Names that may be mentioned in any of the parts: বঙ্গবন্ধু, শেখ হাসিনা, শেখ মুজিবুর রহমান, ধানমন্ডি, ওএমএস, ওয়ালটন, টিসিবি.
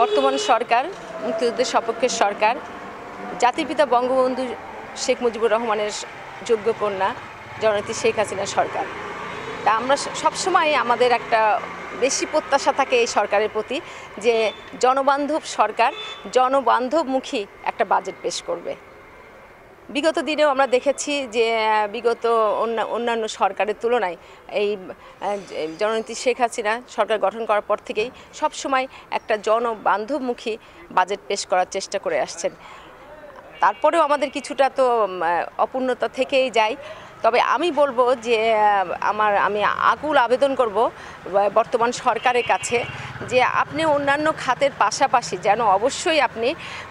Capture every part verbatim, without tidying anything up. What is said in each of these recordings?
বর্তমান সরকার, মুক্তিযুদ্ধের সপক্ষের সরকার, জাতির পিতা বঙ্গবন্ধু শেখ মুজিবুর রহমানের যোগ্য কন্যা জননেত্রী শেখ হাসিনা সরকার। তা আমরা সবসময় আমাদের একটা বেশি প্রত্যাশা থাকে এই সরকারের প্রতি যে জনবান্ধব সরকার, জনবান্ধবমুখী একটা বাজেট পেশ করবে। বিগত দিনেও আমরা দেখেছি যে বিগত অন্যান্য সরকারের তুলনায় এই জননেত্রী শেখ হাসিনা সরকার গঠন করার পর থেকেই সবসময় একটা জনবান্ধবমুখী বাজেট পেশ করার চেষ্টা করে আসছেন। তারপরেও আমাদের কিছুটা তো অপূর্ণতা থেকেই যায়। তবে আমি বলবো যে আমার আমি আকুল আবেদন করব বর্তমান সরকারের কাছে যে আপনি অন্যান্য খাতের পাশাপাশি যেন অবশ্যই আপনি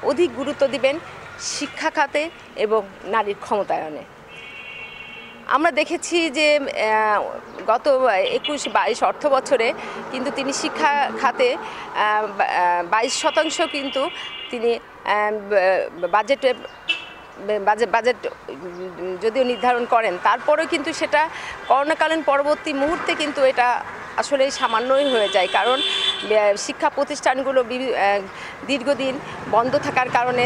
অধিক গুরুত্ব দিবেন শিক্ষা খাতে এবং নারীর ক্ষমতায়নে। আমরা দেখেছি যে গত একুশ বাইশ অর্থ বছরে কিন্তু তিনি শিক্ষা খাতে বাইশ শতাংশ কিন্তু তিনি বাজেটে বাজেট বাজেট যদিও নির্ধারণ করেন, তারপরেও কিন্তু সেটা করোনাকালীন পরবর্তী মুহূর্তে কিন্তু এটা আসলে সামান্যই হয়ে যায়, কারণ শিক্ষা প্রতিষ্ঠানগুলো দীর্ঘদিন বন্ধ থাকার কারণে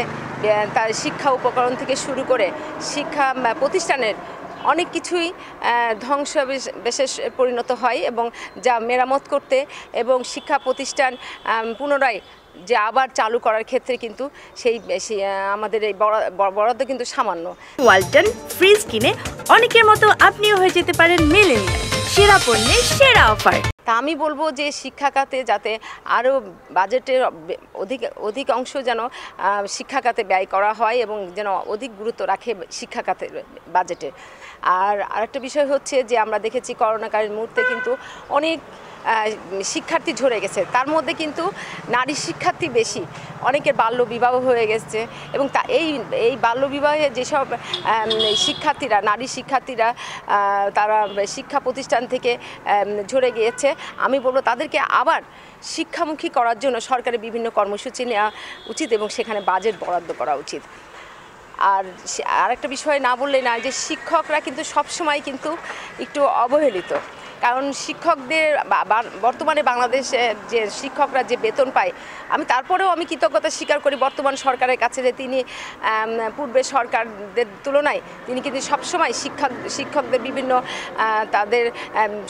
তার শিক্ষা উপকরণ থেকে শুরু করে শিক্ষা প্রতিষ্ঠানের অনেক কিছুই ধ্বংস বিশেষ পরিণত হয়, এবং যা মেরামত করতে এবং শিক্ষা প্রতিষ্ঠান পুনরায় যে আবার চালু করার ক্ষেত্রে কিন্তু সেই আমাদের এই বরাদ্দ কিন্তু সামান্য। ওয়ালটন ফ্রিজ কিনে অনেকের মতো আপনিও হয়ে যেতে পারেন মিলেনিয়াল, সেরা পণ্যের সেরা অফার। তা আমি বলবো যে শিক্ষা খাতে যাতে আরও বাজেটের অধিক অধিক অংশ যেন শিক্ষা খাতে ব্যয় করা হয় এবং যেন অধিক গুরুত্ব রাখে শিক্ষা খাতের বাজেটে। আর আরেকটা বিষয় হচ্ছে যে আমরা দেখেছি করোনাকালীন মুহূর্তে কিন্তু অনেক শিক্ষার্থী ঝরে গেছে, তার মধ্যে কিন্তু নারী শিক্ষার্থী বেশি, অনেকের বাল্য বিবাহ হয়ে গেছে, এবং তা এই এই বাল্য বিবাহে যেসব শিক্ষার্থীরা নারী শিক্ষার্থীরা তারা শিক্ষা প্রতিষ্ঠান থেকে ঝরে গিয়েছে, আমি বলবো তাদেরকে আবার শিক্ষামুখী করার জন্য সরকারের বিভিন্ন কর্মসূচি নেওয়া উচিত এবং সেখানে বাজেট বরাদ্দ করা উচিত। আর আরেকটা বিষয় না বললে না যে শিক্ষকরা কিন্তু সবসময় কিন্তু একটু অবহেলিত, কারণ শিক্ষকদের বর্তমানে বাংলাদেশে যে শিক্ষকরা যে বেতন পায়, আমি তারপরেও আমি কৃতজ্ঞতা স্বীকার করি বর্তমান সরকারের কাছে যে তিনি পূর্বের সরকারদের তুলনায় তিনি কিন্তু সবসময় শিক্ষক শিক্ষকদের বিভিন্ন তাদের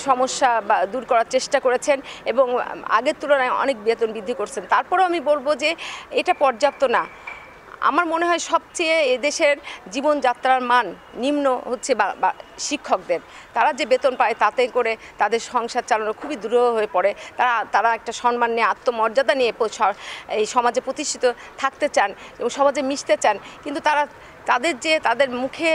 সমস্যা দূর করার চেষ্টা করেছেন এবং আগের তুলনায় অনেক বেতন বৃদ্ধি করছেন। তারপরেও আমি বলবো যে এটা পর্যাপ্ত না। আমার মনে হয় সবচেয়ে এদেশের জীবনযাত্রার মান নিম্ন হচ্ছে শিক্ষকদের, তারা যে বেতন পায় তাতে করে তাদের সংসার চালানো খুবই দুরূহ হয়ে পড়ে, তারা তারা একটা সম্মান নিয়ে আত্মমর্যাদা নিয়ে এই সমাজে প্রতিষ্ঠিত থাকতে চান এবং সমাজে মিশতে চান, কিন্তু তারা তাদের যে তাদের মুখে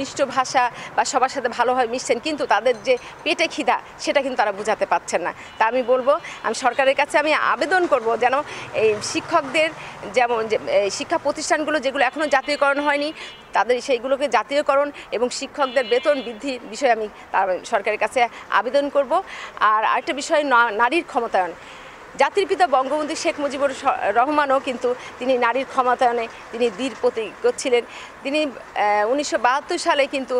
মিষ্ট ভাষা বা সবার সাথে ভালোভাবে মিশছেন, কিন্তু তাদের যে পেটে খিদা সেটা কিন্তু তারা বোঝাতে পারছেন না। তা আমি বলবো আমি সরকারের কাছে আমি আবেদন করব যেন এই শিক্ষকদের যেমন শিক্ষা প্রতিষ্ঠানগুলো যেগুলো এখনও জাতীয়করণ হয়নি তাদের সেইগুলোকে জাতীয়করণ এবং শিক্ষকদের বেতন বৃদ্ধির বিষয়ে আমি তার সরকারের কাছে আবেদন করব। আর আরেকটা বিষয় নারীর ক্ষমতায়ন, জাতির পিতা বঙ্গবন্ধু শেখ মুজিবুর রহমানও কিন্তু তিনি নারীর ক্ষমতায়নে তিনি দৃঢ় প্রতিজ্ঞ ছিলেন। তিনি উনিশশো বাহাত্তর সালে কিন্তু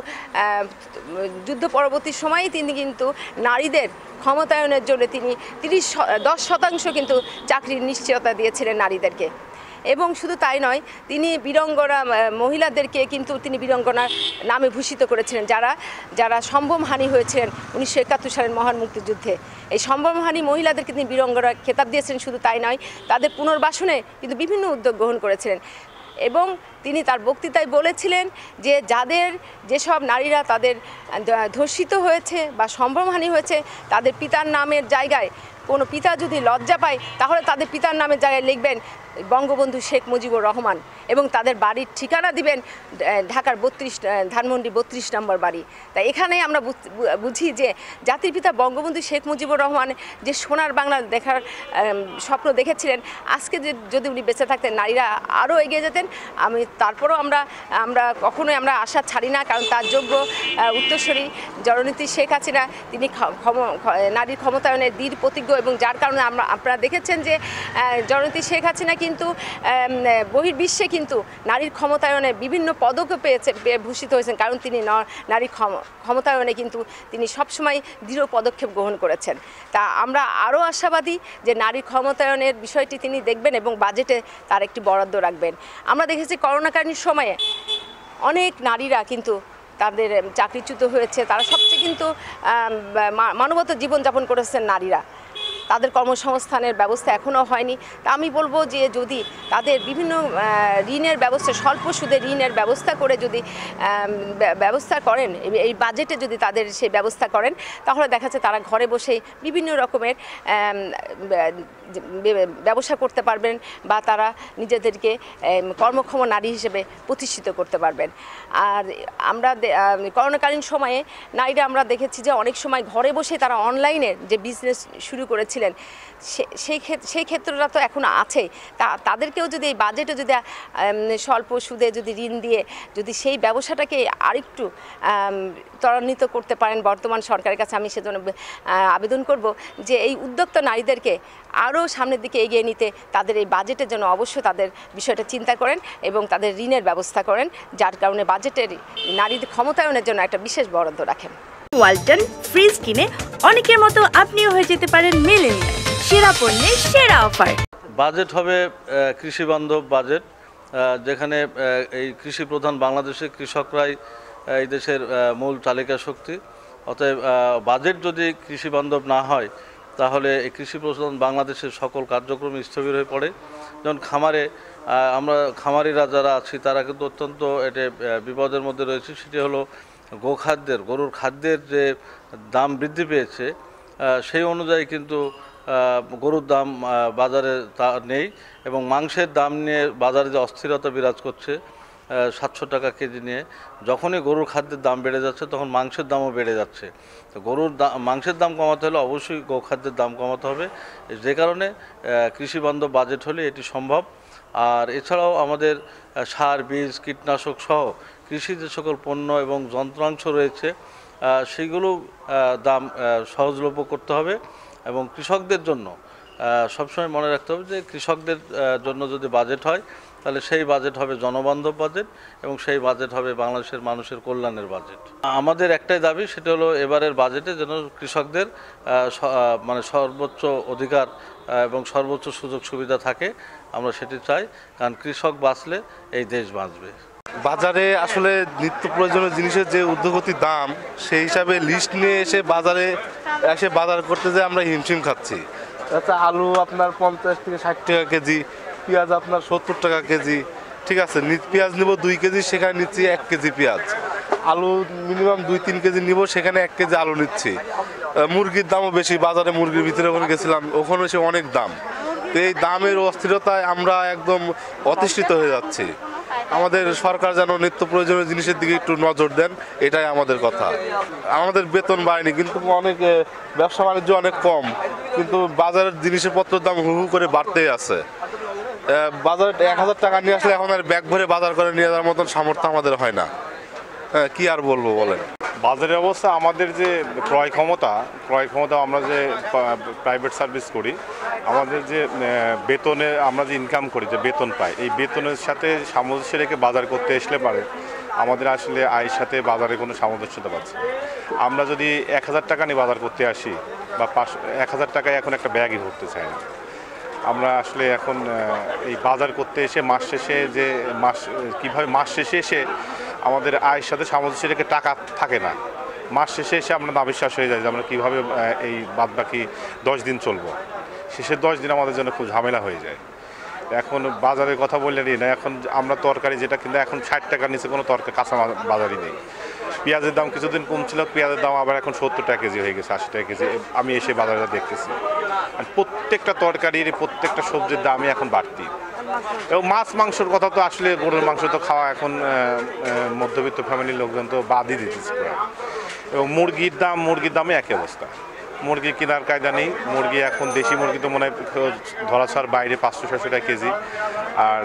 যুদ্ধ পরবর্তী সময়ে তিনি কিন্তু নারীদের ক্ষমতায়নের জন্য তিনি তিরিশ দশ শতাংশ কিন্তু চাকরির নিশ্চয়তা দিয়েছিলেন নারীদেরকে, এবং শুধু তাই নয় তিনি বীরাঙ্গনা মহিলাদেরকে কিন্তু তিনি বীরাঙ্গনার নামে ভূষিত করেছিলেন, যারা যারা সম্ভ্রমহানি হয়েছিলেন উনিশশো একাত্তর সালের মহান মুক্তিযুদ্ধে। এই সম্ভ্রমহানি মহিলাদেরকে তিনি বীরাঙ্গনা খেতাব দিয়েছিলেন। শুধু তাই নয় তাদের পুনর্বাসনে কিন্তু বিভিন্ন উদ্যোগ গ্রহণ করেছিলেন, এবং তিনি তার বক্তৃতায় বলেছিলেন যে যাদের যেসব নারীরা তাদের ধর্ষিত হয়েছে বা সম্ভ্রমহানি হয়েছে তাদের পিতার নামের জায়গায় কোনো পিতা যদি লজ্জা পায় তাহলে তাদের পিতার নামের জায়গায় লিখবেন বঙ্গবন্ধু শেখ মুজিবুর রহমান, এবং তাদের বাড়ির ঠিকানা দিবেন ঢাকার বত্রিশ ধানমন্ডি বত্রিশ নম্বর বাড়ি। তাই এখানে আমরা বুঝি যে জাতির পিতা বঙ্গবন্ধু শেখ মুজিবুর রহমান যে সোনার বাংলা দেখার স্বপ্ন দেখেছিলেন, আজকে যে যদি উনি বেঁচে থাকতেন নারীরা আরও এগিয়ে যেতেন। আমি তারপরও আমরা আমরা কখনোই আমরা আশা ছাড়ি না, কারণ তার যোগ্য উত্তরসূরি জননেত্রী শেখ হাসিনা তিনি নারীর ক্ষমতায়নের দৃঢ় প্রতিজ্ঞ এবং যার কারণে আমরা আপনারা দেখেছেন যে জননেত্রী শেখ হাসিনা কিন্তু বহির্বিশ্বে কিন্তু নারীর ক্ষমতায়নে বিভিন্ন পদকে পেয়েছে ভূষিত হয়েছেন, কারণ তিনি নারী ক্ষমতায়নে কিন্তু তিনি সবসময় দৃঢ় পদক্ষেপ গ্রহণ করেছেন। তা আমরা আরও আশাবাদী যে নারী ক্ষমতায়নের বিষয়টি তিনি দেখবেন এবং বাজেটে তার একটি বরাদ্দ রাখবেন। আমরা দেখেছি করোনাকালীন সময়ে অনেক নারীরা কিন্তু তাদের চাকরিচ্যুত হয়েছে, তারা সবচেয়ে কিন্তু মানবতা জীবনযাপন করেছেন নারীরা, তাদের কর্মসংস্থানের ব্যবস্থা এখনও হয়নি। তা আমি বলবো যে যদি তাদের বিভিন্ন ঋণের ব্যবস্থা, স্বল্প সুদে ঋণের ব্যবস্থা করে যদি ব্যবস্থা করেন, এই বাজেটে যদি তাদের সেই ব্যবস্থা করেন, তাহলে দেখা যাচ্ছে তারা ঘরে বসেই বিভিন্ন রকমের ব্যবসা করতে পারবেন বা তারা নিজেদেরকে কর্মক্ষম নারী হিসেবে প্রতিষ্ঠিত করতে পারবেন। আর আমরা করোনাকালীন সময়ে নারীরা আমরা দেখেছি যে অনেক সময় ঘরে বসে তারা অনলাইনে যে বিজনেস শুরু করেছিল, সেই সেই ক্ষেত্রটা তো এখন আছে, তা তাদেরকেও যদি এই বাজেটে যদি স্বল্প সুদে যদি ঋণ দিয়ে যদি সেই ব্যবসাটাকে আরেকটু ত্বরান্বিত করতে পারেন বর্তমান সরকারের কাছে আমি সেজন্য আবেদন করব যে এই উদ্যোক্তা নারীদেরকে আরও সামনের দিকে এগিয়ে নিতে তাদের এই বাজেটের জন্য অবশ্যই তাদের বিষয়টা চিন্তা করেন এবং তাদের ঋণের ব্যবস্থা করেন, যার কারণে বাজেটের নারীদের ক্ষমতায়নের জন্য একটা বিশেষ বরাদ্দ রাখেন। ওয়ালটন ফ্রিজ কিনে অনেকের মতো আপনিও হয়ে যেতে পারেন মিলেনিয়াল। সেরা পণ্যের সেরা অফার। বাজেট হবে কৃষি বান্ধব বাজেট, যেখানে এই কৃষি প্রধান বাংলাদেশের কৃষকরাই এই দেশের মূল চালিকা শক্তি। অতএব বাজেট যদি কৃষি বান্ধব না হয় তাহলে এই কৃষি প্রধান বাংলাদেশের সকল কার্যক্রম স্থবির হয়ে পড়ে। যেমন খামারে আমরা খামারিরা যারা আছি তারা কিন্তু অত্যন্ত এটা বিপদের মধ্যে রয়েছে। সেটি হলো গোখাদ্যের, গরুর খাদ্যের যে দাম বৃদ্ধি পেয়েছে সেই অনুযায়ী কিন্তু গরুর দাম বাজারে তা নেই এবং মাংসের দাম নিয়ে বাজারে যে অস্থিরতা বিরাজ করছে সাতশো টাকা কেজি নিয়ে, যখনই গরুর খাদ্যের দাম বেড়ে যাচ্ছে তখন মাংসের দামও বেড়ে যাচ্ছে। তো গরুর দাম, মাংসের দাম কমাতে হলে অবশ্যই গোখাদ্যের দাম কমাতে হবে, যে কারণে কৃষিবান্ধব বাজেট হলে এটি সম্ভব। আর এছাড়াও আমাদের সার, বীজ, কীটনাশক সহ কৃষি যে সকল পণ্য এবং যন্ত্রাংশ রয়েছে সেইগুলো দাম সহজলভ্য করতে হবে এবং কৃষকদের জন্য সবসময় মনে রাখতে হবে যে কৃষকদের জন্য যদি বাজেট হয় তাহলে সেই বাজেট হবে জনবান্ধব বাজেট এবং সেই বাজেট হবে বাংলাদেশের মানুষের কল্যাণের বাজেট। আমাদের একটাই দাবি, সেটা হলো এবারের বাজেটে যেন কৃষকদের মানে সর্বোচ্চ অধিকার এবং সর্বোচ্চ সুযোগ সুবিধা থাকে, আমরা সেটি চাই, কারণ কৃষক বাঁচলে এই দেশ বাঁচবে। বাজারে আসলে নিত্য প্রয়োজনীয় জিনিসের যে ঊর্ধ্বগতি দাম, সেই হিসাবে লিস্ট নিয়ে এসে বাজারে এসে বাজার করতে যে আমরা হিমশিম খাচ্ছি। আচ্ছা, আলু আপনার পঞ্চাশ থেকে ষাট টাকা কেজি, পেঁয়াজ আপনার সত্তর টাকা কেজি, ঠিক আছে, পেঁয়াজ নিব দুই কেজি সেখানে নিচ্ছি এক কেজি পেঁয়াজ, আলু মিনিমাম দুই তিন কেজি নিব সেখানে এক কেজি আলু নিচ্ছি। মুরগির দামও বেশি, বাজারে মুরগির ভিতরে ওখানে গেছিলাম, ওখানে সে অনেক দাম। তো এই দামের অস্থিরতায় আমরা একদম অতিষ্ঠিত হয়ে যাচ্ছি। আমাদের সরকার যেন নিত্য প্রয়োজনীয় জিনিসের দিকে একটু নজর দেন, এটাই আমাদের কথা। আমাদের বেতন বাড়েনি কিন্তু অনেক ব্যবসা বাণিজ্য অনেক কম, কিন্তু বাজারের জিনিসপত্রের দাম হু হু করে বাড়তেই আছে। বাজারে এক হাজার টাকা নিয়ে আসলে এখন আর ব্যাগ ভরে বাজার করে নিয়ে যাওয়ার মতন সামর্থ্য আমাদের হয় না। হ্যাঁ, কী আর বলবো বলেন। বাজারের অবস্থা, আমাদের যে ক্রয় ক্ষমতা, ক্রয় ক্ষমতা আমরা যে প্রাইভেট সার্ভিস করি, আমাদের যে বেতনে আমরা যে ইনকাম করি, যে বেতন পাই, এই বেতনের সাথে সামঞ্জস্য রেখে বাজার করতে আসলে পারে আমাদের আসলে আয়ের সাথে বাজারে কোনো সামঞ্জস্যতা পাচ্ছে। আমরা যদি এক হাজার টাকা নিয়ে বাজার করতে আসি বা পাঁচ এক হাজার টাকায় এখন একটা ব্যাগই ভরতে চাই না। আমরা আসলে এখন এই বাজার করতে এসে মাস শেষে যে মাস কীভাবে মাস শেষে এসে আমাদের আয়ের সাথে সামঞ্জস্য রেখে টাকা থাকে না, মাস শেষে এসে আমরা না বিশ্বাস হয়ে যাই যে আমরা কীভাবে এই বাদ বাকি দশ দিন চলবো। শেষের দশ দিন আমাদের জন্য খুব ঝামেলা হয়ে যায়। এখন বাজারের কথা বললেনই না, এখন আমরা তরকারি যেটা কিনলে এখন ষাট টাকার নিচে কোনো তরকারি কাঁচা বাজারই নেই। পেঁয়াজের দাম কিছুদিন কমছিল, পেঁয়াজের দাম আবার এখন সত্তর টাকা কেজি হয়ে গেছে, আশি টাকা কেজি আমি এসে বাজারটা দেখতেছি। আর প্রত্যেকটা তরকারির, প্রত্যেকটা সবজির দামই এখন বাড়তি। এবং মাছ মাংসর কথা তো আসলে, গরুর মাংস তো খাওয়া এখন মধ্যবিত্ত ফ্যামিলির লোকজন তো বাদই দিতেছে। এবং মুরগির দাম, মুরগির দামে একই অবস্থা, মুরগি কেনার কায়দা নেই। মুরগি এখন দেশি মুরগি তো মনে হয় ধরাছার বাইরে পাঁচশো ছশো টাকা কেজি। আর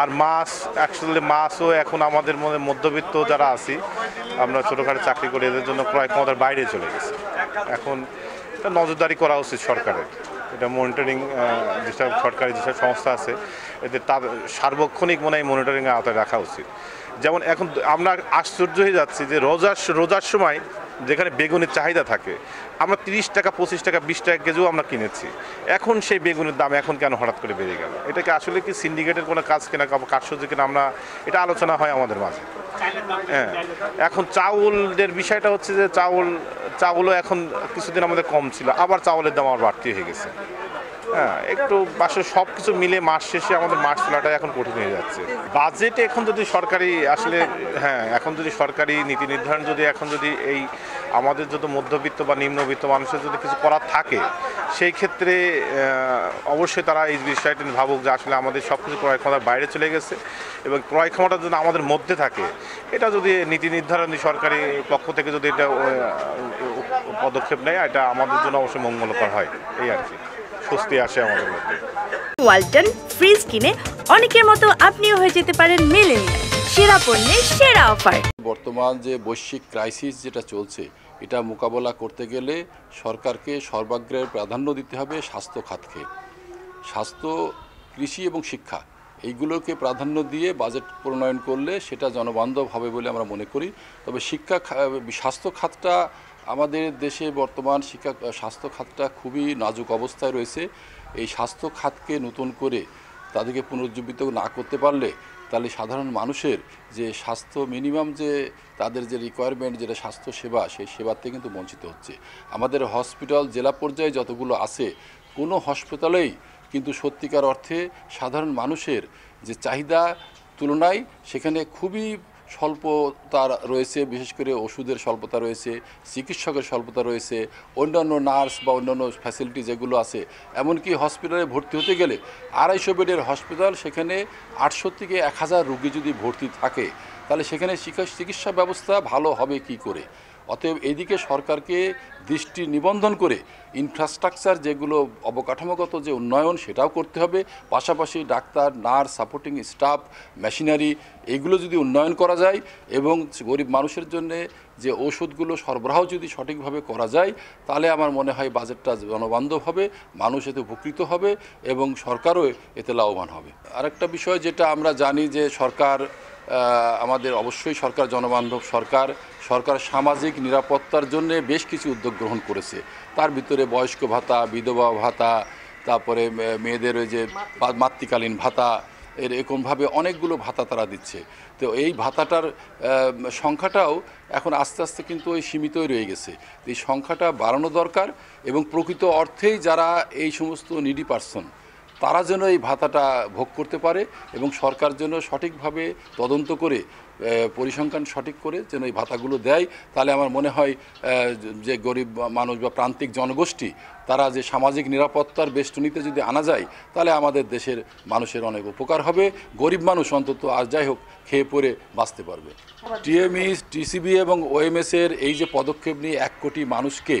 আর মাছ, অ্যাকচুয়ালি মাছও এখন আমাদের মধ্যে মধ্যবিত্ত যারা আছি, আমরা ছোটোখাটো চাকরি করি, এদের জন্য ক্রয় ক্ষমতার বাইরে চলে গেছে। এখন এটা নজরদারি করা উচিত সরকারের, এটা মনিটরিং যেসব সরকারি যেসব সংস্থা আছে এদের তার সার্বক্ষণিক মনে হয় মনিটরিংয়ের আওতায় রাখা উচিত। যেমন এখন আমরা আশ্চর্য হয়ে যাচ্ছি যে রোজার রোজার সময় যেখানে বেগুনের চাহিদা থাকে আমরা তিরিশ টাকা পঁচিশ টাকা বিশ টাকা কেজিও আমরা কিনেছি, এখন সেই বেগুনের দাম এখন কেন হঠাৎ করে বেড়ে গেল? এটাকে আসলে কি সিন্ডিকেটের কোনো কাজ কিনা কাজসহ্য কিনা আমরা এটা আলোচনা হয় আমাদের মাঝে। হ্যাঁ, এখন চাউলের বিষয়টা হচ্ছে যে চাউল চাউলও এখন কিছুদিন আমাদের কম ছিল, আবার চাউলের দাম আবার বাড়তি হয়ে গেছে। হ্যাঁ, একটু বাসে সব কিছু মিলে মাস শেষে আমাদের মাস চলাটা এখন কঠিন হয়ে যাচ্ছে। বাজেটে এখন যদি সরকারি আসলে হ্যাঁ এখন যদি সরকারি নীতি নির্ধারণ যদি এখন যদি এই আমাদের যত মধ্যবিত্ত বা নিম্নবিত্ত মানুষের যদি কিছু করার থাকে সেই ক্ষেত্রে অবশ্যই তারা এই বিষয়টি ভাবুক যে আসলে আমাদের সব কিছু ক্রয় ক্ষমতার বাইরে চলে গেছে এবং ক্রয় ক্ষমতা যদি আমাদের মধ্যে থাকে এটা যদি নীতি নির্ধারণ সরকারি পক্ষ থেকে যদি এটা পদক্ষেপ নেয় এটা আমাদের জন্য অবশ্যই মঙ্গলকর হয়, এই আর কি স্বস্তি আসে আমাদের মধ্যে। ওয়ালটন ফ্রিজ কিনে অনেকের মতো আপনিও হয়ে যেতে পারেন মিলেনিয়াল, সেরা পণ্যের সেরা অফার। বর্তমান যে বৈশ্বিক ক্রাইসিস যেটা চলছে এটা মোকাবেলা করতে গেলে সরকারকে সর্বাগ্রে প্রাধান্য দিতে হবে স্বাস্থ্য খাতকে। স্বাস্থ্য, কৃষি এবং শিক্ষা এইগুলোকে প্রাধান্য দিয়ে বাজেট প্রণয়ন করলে সেটা জনবান্ধব হবে বলে আমরা মনে করি। তবে শিক্ষা স্বাস্থ্য খাতটা আমাদের দেশে বর্তমান শিক্ষা স্বাস্থ্য খাতটা খুবই নাজুক অবস্থায় রয়েছে। এই স্বাস্থ্য খাতকে নতুন করে তাদেরকে পুনরুজ্জীবিত না করতে পারলে তাহলে সাধারণ মানুষের যে স্বাস্থ্য মিনিমাম যে তাদের যে রিকোয়ারমেন্ট যেটা স্বাস্থ্য সেবা সেই সেবাতে কিন্তু বঞ্চিত হচ্ছে। আমাদের হসপিটাল জেলা পর্যায়ে যতগুলো আছে কোনো হসপিটালেই কিন্তু সত্যিকার অর্থে সাধারণ মানুষের যে চাহিদা তুলনায় সেখানে খুবই স্বল্পতা রয়েছে, বিশেষ করে ওষুধের স্বল্পতা রয়েছে, চিকিৎসকের স্বল্পতা রয়েছে, অন্যান্য নার্স বা অন্যান্য ফ্যাসিলিটি যেগুলো আছে। এমনকি হসপিটালে ভর্তি হতে গেলে আড়াইশো বেডের হসপিটাল সেখানে আটশো থেকে এক হাজার রুগী যদি ভর্তি থাকে তাহলে সেখানে চিকিৎসা ব্যবস্থা ভালো হবে কি করে? অতএব এদিকে সরকারকে দৃষ্টি নিবন্ধন করে ইনফ্রাস্ট্রাকচার যেগুলো অবকাঠামোগত যে উন্নয়ন সেটাও করতে হবে, পাশাপাশি doctor, nurse, supporting staff, machinery এইগুলো যদি উন্নয়ন করা যায় এবং গরিব মানুষের জন্যে যে ওষুধগুলো সরবরাহ যদি সঠিকভাবে করা যায় তাহলে আমার মনে হয় বাজেটটা জনবান্ধব হবে, মানুষ এতে উপকৃত হবে এবং সরকারও এতে লাভবান হবে। আরেকটা বিষয় যেটা আমরা জানি যে সরকার আমাদের অবশ্যই সরকার জনবান্ধব সরকার সরকার সামাজিক নিরাপত্তার জন্য বেশ কিছু উদ্যোগ গ্রহণ করেছে। তার ভিতরে বয়স্ক ভাতা, বিধবা ভাতা, তারপরে মেয়েদের ওই যে মাতৃকালীন ভাতা, এরকমভাবে অনেকগুলো ভাতা তারা দিচ্ছে। তো এই ভাতাটার সংখ্যাটাও এখন আস্তে আস্তে কিন্তু ওই সীমিতই রয়ে গেছে। এই সংখ্যাটা বাড়ানো দরকার এবং প্রকৃত অর্থেই যারা এই সমস্ত নিডি পারসন তারা যেন এই ভাতাটা ভোগ করতে পারে এবং সরকার যেন সঠিকভাবে তদন্ত করে পরিসংখ্যান সঠিক করে যেন এই ভাতাগুলো দেয়। তাহলে আমার মনে হয় যে গরিব মানুষ বা প্রান্তিক জনগোষ্ঠী তারা যে সামাজিক নিরাপত্তার বেষ্টনীতে যদি আনা যায় তাহলে আমাদের দেশের মানুষের অনেক উপকার হবে, গরিব মানুষ অন্তত আর যাই হোক খেয়ে পরে বাঁচতে পারবে। টিএমই, টিসিবি এবং ওএমএস এর এই যে পদক্ষেপ নিয়ে এক কোটি মানুষকে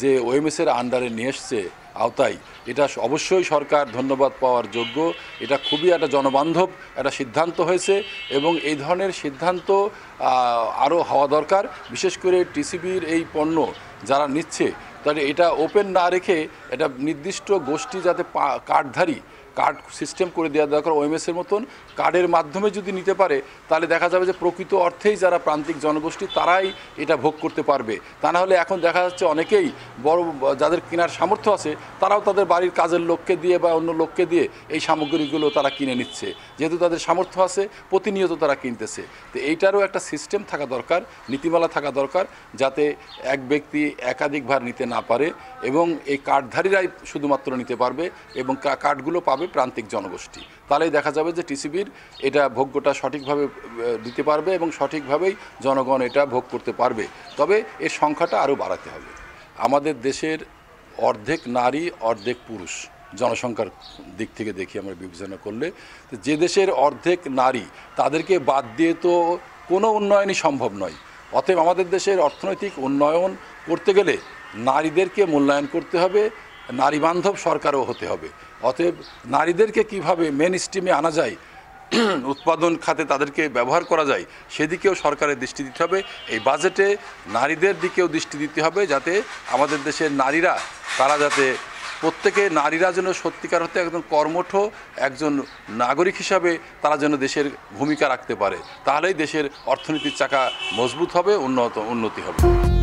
যে ওএমএস এর আন্ডারে নিয়ে এসছে আওতায়, এটা অবশ্যই সরকার ধন্যবাদ পাওয়ার যোগ্য। এটা খুবই একটা জনবান্ধব একটা সিদ্ধান্ত হয়েছে এবং এই ধরনের সিদ্ধান্ত আরও হওয়া দরকার। বিশেষ করে টিসিবির এই পণ্য যারা নিচ্ছে তাহলে এটা ওপেন না রেখে এটা নির্দিষ্ট গোষ্ঠী যাতে কার্ডধারী কার্ড সিস্টেম করে দেওয়া দরকার ওএমএসের মতন। কার্ডের মাধ্যমে যদি নিতে পারে তাহলে দেখা যাবে যে প্রকৃত অর্থেই যারা প্রান্তিক জনগোষ্ঠী তারাই এটা ভোগ করতে পারবে। তা না হলে এখন দেখা যাচ্ছে অনেকেই বড় যাদের কেনার সামর্থ্য আছে তারাও তাদের বাড়ির কাজের লোককে দিয়ে বা অন্য লোককে দিয়ে এই সামগ্রীগুলো তারা কিনে নিচ্ছে, যেহেতু তাদের সামর্থ্য আছে প্রতিনিয়ত তারা কিনতেছে। তো এইটারও একটা সিস্টেম থাকা দরকার, নীতিমালা থাকা দরকার, যাতে এক ব্যক্তি একাধিকবার নিতে না পারে এবং এই কার্ডধারীরাই শুধুমাত্র নিতে পারবে এবং কার্ডগুলো পাবে প্রান্তিক জনগোষ্ঠী। তাহলেই দেখা যাবে যে টিসিবির এটা ভোগ্যটা সঠিকভাবে দিতে পারবে এবং সঠিকভাবেই জনগণ এটা ভোগ করতে পারবে। তবে এর সংখ্যাটা আরও বাড়াতে হবে। আমাদের দেশের অর্ধেক নারী অর্ধেক পুরুষ, জনসংখ্যার দিক থেকে দেখি আমরা বিবেচনা করলে যে দেশের অর্ধেক নারী তাদেরকে বাদ দিয়ে তো কোনো উন্নয়নই সম্ভব নয়। অতএব আমাদের দেশের অর্থনৈতিক উন্নয়ন করতে গেলে নারীদেরকে মূল্যায়ন করতে হবে, নারী বান্ধব সরকারও হতে হবে। অতএব নারীদেরকে কিভাবে মেন স্ট্রিমে আনা যায় উৎপাদন খাতে তাদেরকে ব্যবহার করা যায় সেদিকেও সরকারের দৃষ্টি দিতে হবে। এই বাজেটে নারীদের দিকেও দৃষ্টি দিতে হবে, যাতে আমাদের দেশের নারীরা তারা যাতে প্রত্যেকে নারীরা যেন সত্যিকার হতে একজন কর্মঠ একজন নাগরিক হিসাবে তারা যেন দেশের ভূমিকা রাখতে পারে, তাহলেই দেশের অর্থনীতির চাকা মজবুত হবে, উন্নত উন্নতি হবে।